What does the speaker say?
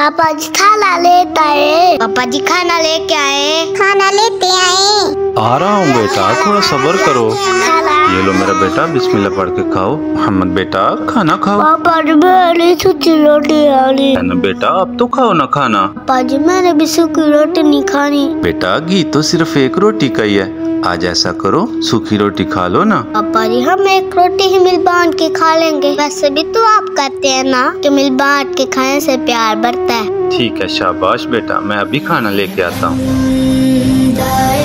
पापा जी खाना लेता है। पापा जी खाना लेके आए। खाना लेते आए। आ रहा हूँ बेटा, थोड़ा सब्र करो। ये लो मेरा बेटा, बिस्मिल्लाह पढ़ के खाओ। मोहम्मद बेटा खाना खाओ। पापा जी मैंने सूखी रोटी खानी। बेटा अब तो खाओ ना खाना। पापा जी मैंने भी सूखी रोटी नहीं खानी। बेटा घी तो सिर्फ एक रोटी का ही है, आज ऐसा करो सूखी रोटी खा लो ना। पापा जी हम एक रोटी ही मिल बांट के खा लेंगे। वैसे भी तो आप कहते हैं ना कि मिल बांट के खाने से प्यार बढ़ता है। ठीक है शाबाश बेटा, मैं अभी खाना लेके आता हूँ।